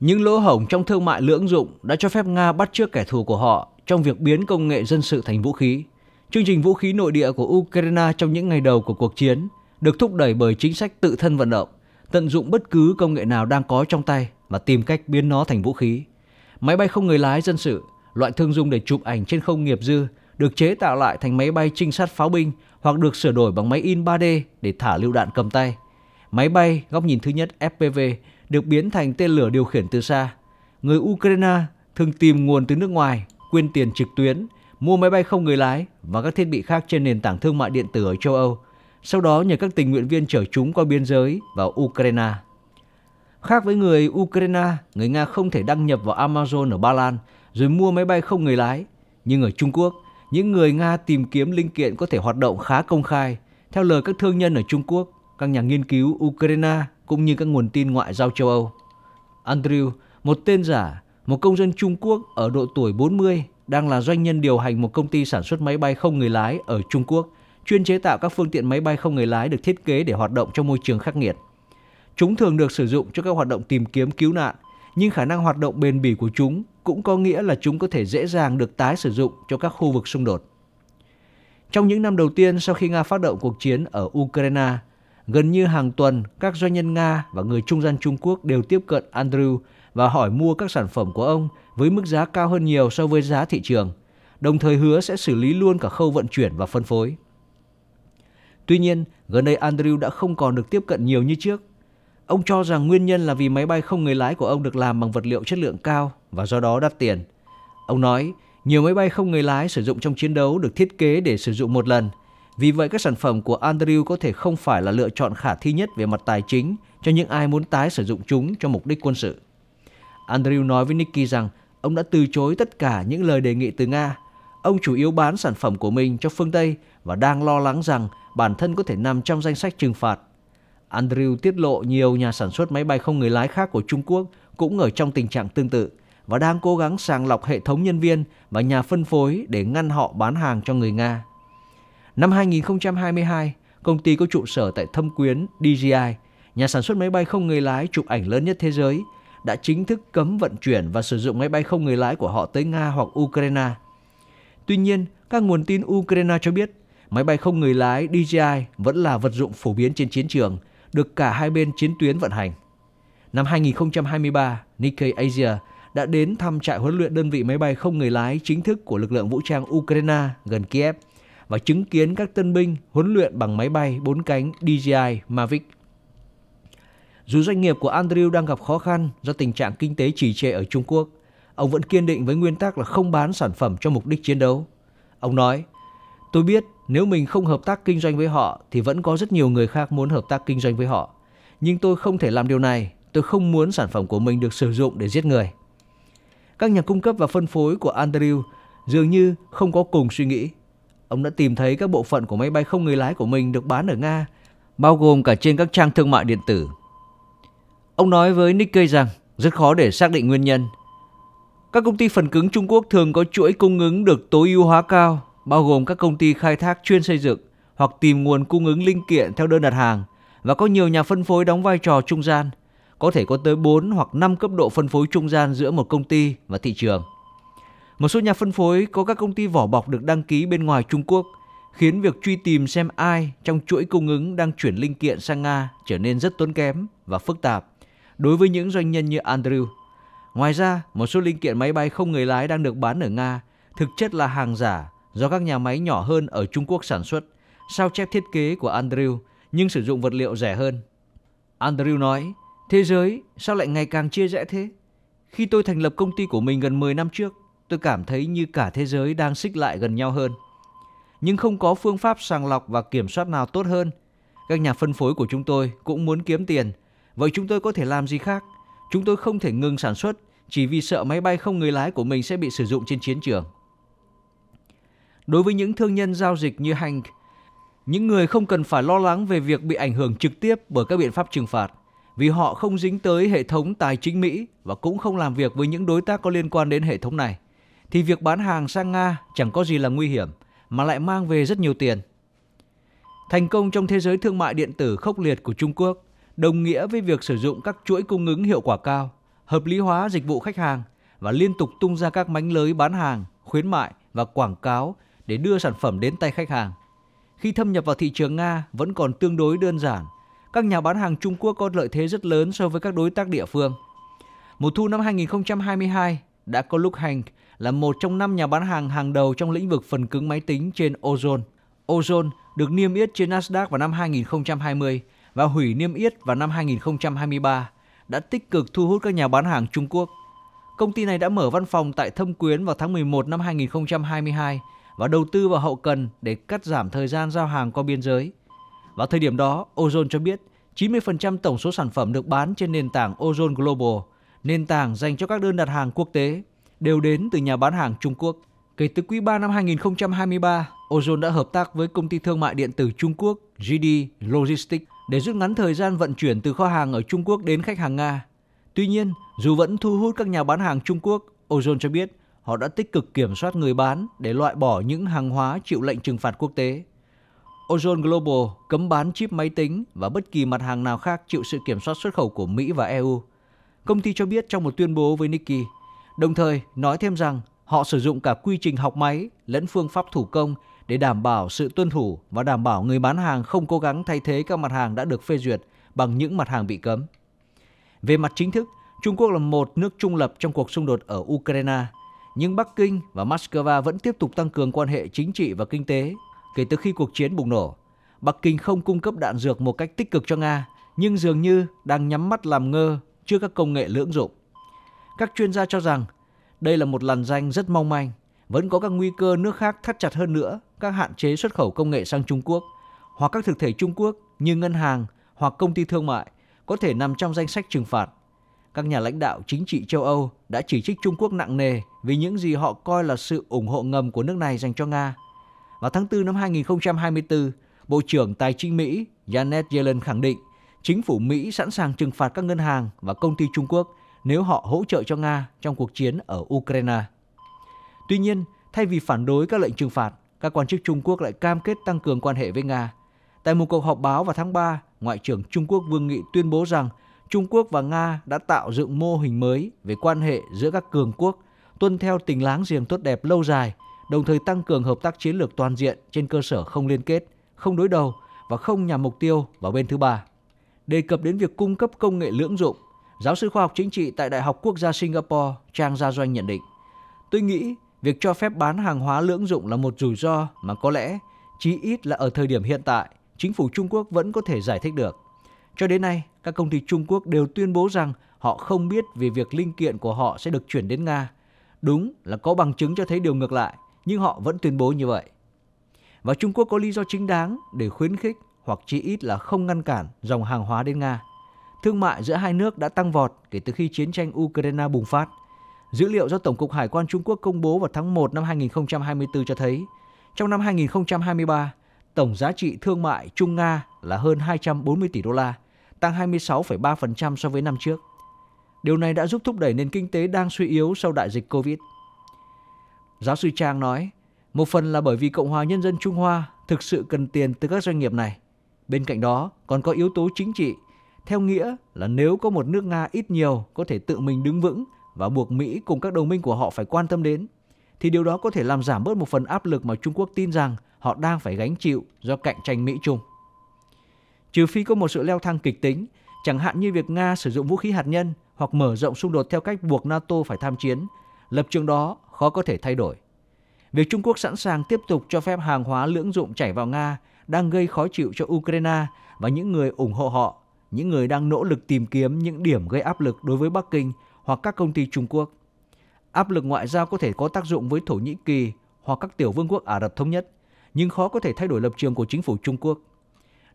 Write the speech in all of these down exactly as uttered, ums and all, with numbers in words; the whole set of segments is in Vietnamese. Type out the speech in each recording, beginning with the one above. Những lỗ hổng trong thương mại lưỡng dụng đã cho phép Nga bắt chước kẻ thù của họ trong việc biến công nghệ dân sự thành vũ khí. Chương trình vũ khí nội địa của Ukraine trong những ngày đầu của cuộc chiến được thúc đẩy bởi chính sách tự thân vận động, tận dụng bất cứ công nghệ nào đang có trong tay và tìm cách biến nó thành vũ khí. Máy bay không người lái dân sự, loại thường dùng để chụp ảnh trên không nghiệp dư, được chế tạo lại thành máy bay trinh sát pháo binh hoặc được sửa đổi bằng máy in ba D để thả lựu đạn cầm tay. Máy bay góc nhìn thứ nhất F P V được biến thành tên lửa điều khiển từ xa. Người Ukraine thường tìm nguồn từ nước ngoài, quyên tiền trực tuyến, mua máy bay không người lái và các thiết bị khác trên nền tảng thương mại điện tử ở châu Âu, sau đó nhờ các tình nguyện viên chở chúng qua biên giới vào Ukraine. Khác với người Ukraine, người Nga không thể đăng nhập vào Amazon ở Ba Lan rồi mua máy bay không người lái. Nhưng ở Trung Quốc, những người Nga tìm kiếm linh kiện có thể hoạt động khá công khai. Theo lời các thương nhân ở Trung Quốc, các nhà nghiên cứu Ukraine cũng như các nguồn tin ngoại giao châu Âu. Andrew, một tên giả, một công dân Trung Quốc ở độ tuổi bốn mươi, đang là doanh nhân điều hành một công ty sản xuất máy bay không người lái ở Trung Quốc, chuyên chế tạo các phương tiện máy bay không người lái được thiết kế để hoạt động trong môi trường khắc nghiệt. Chúng thường được sử dụng cho các hoạt động tìm kiếm cứu nạn, nhưng khả năng hoạt động bền bỉ của chúng cũng có nghĩa là chúng có thể dễ dàng được tái sử dụng cho các khu vực xung đột. Trong những năm đầu tiên sau khi Nga phát động cuộc chiến ở Ukraine, gần như hàng tuần các doanh nhân Nga và người trung gian Trung Quốc đều tiếp cận Andrew và hỏi mua các sản phẩm của ông với mức giá cao hơn nhiều so với giá thị trường, đồng thời hứa sẽ xử lý luôn cả khâu vận chuyển và phân phối. Tuy nhiên, gần đây Andrew đã không còn được tiếp cận nhiều như trước. Ông cho rằng nguyên nhân là vì máy bay không người lái của ông được làm bằng vật liệu chất lượng cao và do đó đắt tiền. Ông nói, nhiều máy bay không người lái sử dụng trong chiến đấu được thiết kế để sử dụng một lần. Vì vậy, các sản phẩm của Andrew có thể không phải là lựa chọn khả thi nhất về mặt tài chính cho những ai muốn tái sử dụng chúng cho mục đích quân sự. Andrew nói với Nikkei rằng ông đã từ chối tất cả những lời đề nghị từ Nga. Ông chủ yếu bán sản phẩm của mình cho phương Tây và đang lo lắng rằng bản thân có thể nằm trong danh sách trừng phạt. Andrew tiết lộ nhiều nhà sản xuất máy bay không người lái khác của Trung Quốc cũng ở trong tình trạng tương tự và đang cố gắng sàng lọc hệ thống nhân viên và nhà phân phối để ngăn họ bán hàng cho người Nga. Năm hai nghìn không trăm hai mươi hai, công ty có trụ sở tại Thâm Quyến D J I, nhà sản xuất máy bay không người lái chụp ảnh lớn nhất thế giới, đã chính thức cấm vận chuyển và sử dụng máy bay không người lái của họ tới Nga hoặc Ukraine. Tuy nhiên, các nguồn tin Ukraine cho biết máy bay không người lái D J I vẫn là vật dụng phổ biến trên chiến trường, được cả hai bên chiến tuyến vận hành. Năm hai nghìn không trăm hai mươi ba, Nikkei Asia đã đến thăm trại huấn luyện đơn vị máy bay không người lái chính thức của lực lượng vũ trang Ukraine gần Kiev và chứng kiến các tân binh huấn luyện bằng máy bay bốn cánh D J I Mavic. Dù doanh nghiệp của Andrew đang gặp khó khăn do tình trạng kinh tế trì trệ ở Trung Quốc, ông vẫn kiên định với nguyên tắc là không bán sản phẩm cho mục đích chiến đấu. Ông nói, tôi biết nếu mình không hợp tác kinh doanh với họ thì vẫn có rất nhiều người khác muốn hợp tác kinh doanh với họ. Nhưng tôi không thể làm điều này, tôi không muốn sản phẩm của mình được sử dụng để giết người. Các nhà cung cấp và phân phối của Andrew dường như không có cùng suy nghĩ. Ông đã tìm thấy các bộ phận của máy bay không người lái của mình được bán ở Nga, bao gồm cả trên các trang thương mại điện tử. Ông nói với Nikkei rằng rất khó để xác định nguyên nhân. Các công ty phần cứng Trung Quốc thường có chuỗi cung ứng được tối ưu hóa cao, bao gồm các công ty khai thác chuyên xây dựng hoặc tìm nguồn cung ứng linh kiện theo đơn đặt hàng, và có nhiều nhà phân phối đóng vai trò trung gian, có thể có tới bốn hoặc năm cấp độ phân phối trung gian giữa một công ty và thị trường. Một số nhà phân phối có các công ty vỏ bọc được đăng ký bên ngoài Trung Quốc, khiến việc truy tìm xem ai trong chuỗi cung ứng đang chuyển linh kiện sang Nga trở nên rất tốn kém và phức tạp đối với những doanh nhân như Andrew. Ngoài ra, một số linh kiện máy bay không người lái đang được bán ở Nga thực chất là hàng giả do các nhà máy nhỏ hơn ở Trung Quốc sản xuất, sao chép thiết kế của Andrew nhưng sử dụng vật liệu rẻ hơn. Andrew nói, thế giới sao lại ngày càng chia rẽ thế? Khi tôi thành lập công ty của mình gần mười năm trước, tôi cảm thấy như cả thế giới đang xích lại gần nhau hơn. Nhưng không có phương pháp sàng lọc và kiểm soát nào tốt hơn. Các nhà phân phối của chúng tôi cũng muốn kiếm tiền. Vậy chúng tôi có thể làm gì khác? Chúng tôi không thể ngừng sản xuất chỉ vì sợ máy bay không người lái của mình sẽ bị sử dụng trên chiến trường. Đối với những thương nhân giao dịch như Hank, những người không cần phải lo lắng về việc bị ảnh hưởng trực tiếp bởi các biện pháp trừng phạt, vì họ không dính tới hệ thống tài chính Mỹ và cũng không làm việc với những đối tác có liên quan đến hệ thống này, thì việc bán hàng sang Nga chẳng có gì là nguy hiểm mà lại mang về rất nhiều tiền. Thành công trong thế giới thương mại điện tử khốc liệt của Trung Quốc đồng nghĩa với việc sử dụng các chuỗi cung ứng hiệu quả cao, hợp lý hóa dịch vụ khách hàng và liên tục tung ra các mánh lới bán hàng, khuyến mại và quảng cáo để đưa sản phẩm đến tay khách hàng. Khi thâm nhập vào thị trường Nga vẫn còn tương đối đơn giản, các nhà bán hàng Trung Quốc có lợi thế rất lớn so với các đối tác địa phương. Mùa thu năm hai nghìn không trăm hai mươi hai đã có lúc Hank là một trong năm nhà bán hàng hàng đầu trong lĩnh vực phần cứng máy tính trên Ozon. Ozon được niêm yết trên Nasdaq vào năm hai nghìn không trăm hai mươi và hủy niêm yết vào năm hai nghìn không trăm hai mươi ba, đã tích cực thu hút các nhà bán hàng Trung Quốc. Công ty này đã mở văn phòng tại Thâm Quyến vào tháng mười một năm hai nghìn không trăm hai mươi hai và đầu tư vào hậu cần để cắt giảm thời gian giao hàng qua biên giới. Vào thời điểm đó, Ozon cho biết chín mươi phần trăm tổng số sản phẩm được bán trên nền tảng Ozon Global, nền tảng dành cho các đơn đặt hàng quốc tế, đều đến từ nhà bán hàng Trung Quốc. Kể từ quý ba năm hai nghìn không trăm hai mươi ba, Ozon đã hợp tác với công ty thương mại điện tử Trung Quốc J D Logistics để rút ngắn thời gian vận chuyển từ kho hàng ở Trung Quốc đến khách hàng Nga. Tuy nhiên, dù vẫn thu hút các nhà bán hàng Trung Quốc, Ozon cho biết họ đã tích cực kiểm soát người bán để loại bỏ những hàng hóa chịu lệnh trừng phạt quốc tế. Ozon Global cấm bán chip máy tính và bất kỳ mặt hàng nào khác chịu sự kiểm soát xuất khẩu của Mỹ và E U, công ty cho biết trong một tuyên bố với Nikkei, đồng thời nói thêm rằng họ sử dụng cả quy trình học máy lẫn phương pháp thủ công để đảm bảo sự tuân thủ và đảm bảo người bán hàng không cố gắng thay thế các mặt hàng đã được phê duyệt bằng những mặt hàng bị cấm. Về mặt chính thức, Trung Quốc là một nước trung lập trong cuộc xung đột ở Ukraine, nhưng Bắc Kinh và Moscow vẫn tiếp tục tăng cường quan hệ chính trị và kinh tế. Kể từ khi cuộc chiến bùng nổ, Bắc Kinh không cung cấp đạn dược một cách tích cực cho Nga, nhưng dường như đang nhắm mắt làm ngơ trước các công nghệ lưỡng dụng. Các chuyên gia cho rằng đây là một làn ranh rất mong manh, vẫn có các nguy cơ nước khác thắt chặt hơn nữa các hạn chế xuất khẩu công nghệ sang Trung Quốc, hoặc các thực thể Trung Quốc như ngân hàng hoặc công ty thương mại có thể nằm trong danh sách trừng phạt. Các nhà lãnh đạo chính trị châu Âu đã chỉ trích Trung Quốc nặng nề vì những gì họ coi là sự ủng hộ ngầm của nước này dành cho Nga. Vào tháng tư năm hai nghìn không trăm hai mươi tư, Bộ trưởng Tài chính Mỹ Janet Yellen khẳng định chính phủ Mỹ sẵn sàng trừng phạt các ngân hàng và công ty Trung Quốc nếu họ hỗ trợ cho Nga trong cuộc chiến ở Ukraine. Tuy nhiên, thay vì phản đối các lệnh trừng phạt, các quan chức Trung Quốc lại cam kết tăng cường quan hệ với Nga. Tại một cuộc họp báo vào tháng ba, Ngoại trưởng Trung Quốc Vương Nghị tuyên bố rằng Trung Quốc và Nga đã tạo dựng mô hình mới về quan hệ giữa các cường quốc, tuân theo tình láng giềng tốt đẹp lâu dài, đồng thời tăng cường hợp tác chiến lược toàn diện trên cơ sở không liên kết, không đối đầu và không nhằm mục tiêu vào bên thứ ba. Đề cập đến việc cung cấp công nghệ lưỡng dụng, giáo sư khoa học chính trị tại Đại học Quốc gia Singapore Trang Gia Doanh nhận định, tôi nghĩ việc cho phép bán hàng hóa lưỡng dụng là một rủi ro mà có lẽ, chí ít là ở thời điểm hiện tại, chính phủ Trung Quốc vẫn có thể giải thích được. Cho đến nay, các công ty Trung Quốc đều tuyên bố rằng họ không biết về việc linh kiện của họ sẽ được chuyển đến Nga. Đúng là có bằng chứng cho thấy điều ngược lại, nhưng họ vẫn tuyên bố như vậy. Và Trung Quốc có lý do chính đáng để khuyến khích hoặc chí ít là không ngăn cản dòng hàng hóa đến Nga. Thương mại giữa hai nước đã tăng vọt kể từ khi chiến tranh Ukraine bùng phát. Dữ liệu do Tổng cục Hải quan Trung Quốc công bố vào tháng một năm hai nghìn không trăm hai mươi tư cho thấy, trong năm hai nghìn không trăm hai mươi ba, tổng giá trị thương mại Trung Nga là hơn hai trăm bốn mươi tỷ đô la, tăng hai mươi sáu phẩy ba phần trăm so với năm trước. Điều này đã giúp thúc đẩy nền kinh tế đang suy yếu sau đại dịch Covid. Giáo sư Trang nói, một phần là bởi vì Cộng hòa Nhân dân Trung Hoa thực sự cần tiền từ các doanh nghiệp này. Bên cạnh đó còn có yếu tố chính trị, theo nghĩa là nếu có một nước Nga ít nhiều có thể tự mình đứng vững và buộc Mỹ cùng các đồng minh của họ phải quan tâm đến, thì điều đó có thể làm giảm bớt một phần áp lực mà Trung Quốc tin rằng họ đang phải gánh chịu do cạnh tranh Mỹ-Trung. Trừ phi có một sự leo thang kịch tính, chẳng hạn như việc Nga sử dụng vũ khí hạt nhân hoặc mở rộng xung đột theo cách buộc NATO phải tham chiến, lập trường đó khó có thể thay đổi. Việc Trung Quốc sẵn sàng tiếp tục cho phép hàng hóa lưỡng dụng chảy vào Nga đang gây khó chịu cho Ukraine và những người ủng hộ họ, những người đang nỗ lực tìm kiếm những điểm gây áp lực đối với Bắc Kinh hoặc các công ty Trung Quốc. Áp lực ngoại giao có thể có tác dụng với Thổ Nhĩ Kỳ hoặc các tiểu vương quốc Ả Rập Thống Nhất, nhưng khó có thể thay đổi lập trường của chính phủ Trung Quốc.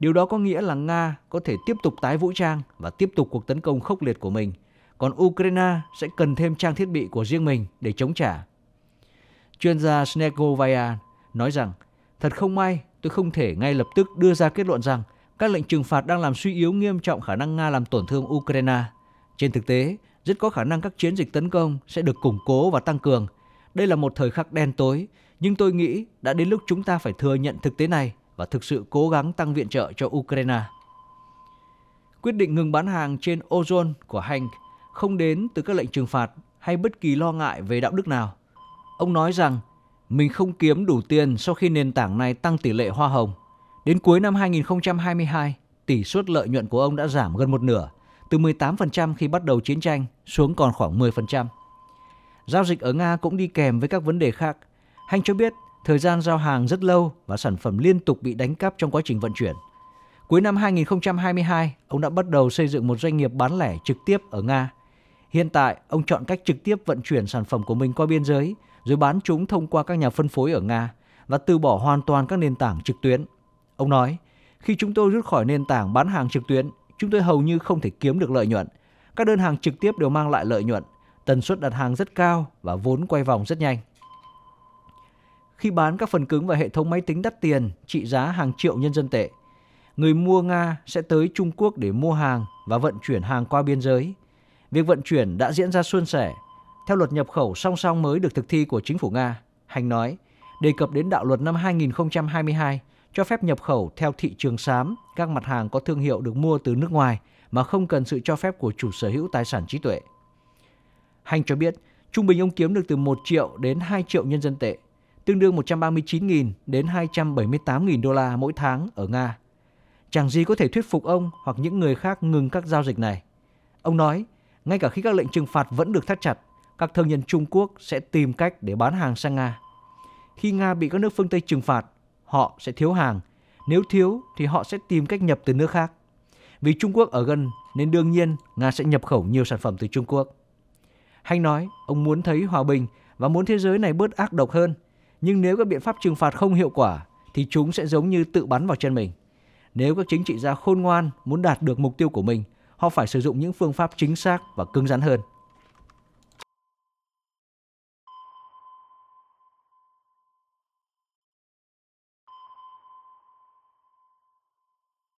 Điều đó có nghĩa là Nga có thể tiếp tục tái vũ trang và tiếp tục cuộc tấn công khốc liệt của mình, còn Ukraine sẽ cần thêm trang thiết bị của riêng mình để chống trả. Chuyên gia Snegovaya nói rằng, thật không may, tôi không thể ngay lập tức đưa ra kết luận rằng các lệnh trừng phạt đang làm suy yếu nghiêm trọng khả năng Nga làm tổn thương Ukraine. Trên thực tế, rất có khả năng các chiến dịch tấn công sẽ được củng cố và tăng cường. Đây là một thời khắc đen tối, nhưng tôi nghĩ đã đến lúc chúng ta phải thừa nhận thực tế này và thực sự cố gắng tăng viện trợ cho Ukraine. Quyết định ngừng bán hàng trên Ozon của Hank không đến từ các lệnh trừng phạt hay bất kỳ lo ngại về đạo đức nào. Ông nói rằng mình không kiếm đủ tiền sau khi nền tảng này tăng tỷ lệ hoa hồng. Đến cuối năm hai nghìn không trăm hai mươi hai, tỷ suất lợi nhuận của ông đã giảm gần một nửa, từ mười tám phần trăm khi bắt đầu chiến tranh xuống còn khoảng mười phần trăm. Giao dịch ở Nga cũng đi kèm với các vấn đề khác. Hank cho biết thời gian giao hàng rất lâu và sản phẩm liên tục bị đánh cắp trong quá trình vận chuyển. Cuối năm hai nghìn không trăm hai mươi hai, ông đã bắt đầu xây dựng một doanh nghiệp bán lẻ trực tiếp ở Nga. Hiện tại, ông chọn cách trực tiếp vận chuyển sản phẩm của mình qua biên giới, rồi bán chúng thông qua các nhà phân phối ở Nga và từ bỏ hoàn toàn các nền tảng trực tuyến. Ông nói, khi chúng tôi rút khỏi nền tảng bán hàng trực tuyến, chúng tôi hầu như không thể kiếm được lợi nhuận. Các đơn hàng trực tiếp đều mang lại lợi nhuận, tần suất đặt hàng rất cao và vốn quay vòng rất nhanh. Khi bán các phần cứng và hệ thống máy tính đắt tiền trị giá hàng triệu nhân dân tệ, người mua Nga sẽ tới Trung Quốc để mua hàng và vận chuyển hàng qua biên giới. Việc vận chuyển đã diễn ra suôn sẻ, theo luật nhập khẩu song song mới được thực thi của chính phủ Nga. Hank nói, đề cập đến đạo luật năm hai nghìn không trăm hai mươi hai cho phép nhập khẩu theo thị trường xám các mặt hàng có thương hiệu được mua từ nước ngoài mà không cần sự cho phép của chủ sở hữu tài sản trí tuệ. Hank cho biết, trung bình ông kiếm được từ một triệu đến hai triệu nhân dân tệ, tương đương một trăm ba mươi chín nghìn đến hai trăm bảy mươi tám nghìn đô la mỗi tháng ở Nga. Chẳng gì có thể thuyết phục ông hoặc những người khác ngừng các giao dịch này. Ông nói, ngay cả khi các lệnh trừng phạt vẫn được thắt chặt, các thương nhân Trung Quốc sẽ tìm cách để bán hàng sang Nga. Khi Nga bị các nước phương Tây trừng phạt, họ sẽ thiếu hàng. Nếu thiếu thì họ sẽ tìm cách nhập từ nước khác. Vì Trung Quốc ở gần nên đương nhiên Nga sẽ nhập khẩu nhiều sản phẩm từ Trung Quốc. Hank nói ông muốn thấy hòa bình và muốn thế giới này bớt ác độc hơn. Nhưng nếu các biện pháp trừng phạt không hiệu quả thì chúng sẽ giống như tự bắn vào chân mình. Nếu các chính trị gia khôn ngoan muốn đạt được mục tiêu của mình, họ phải sử dụng những phương pháp chính xác và cứng rắn hơn.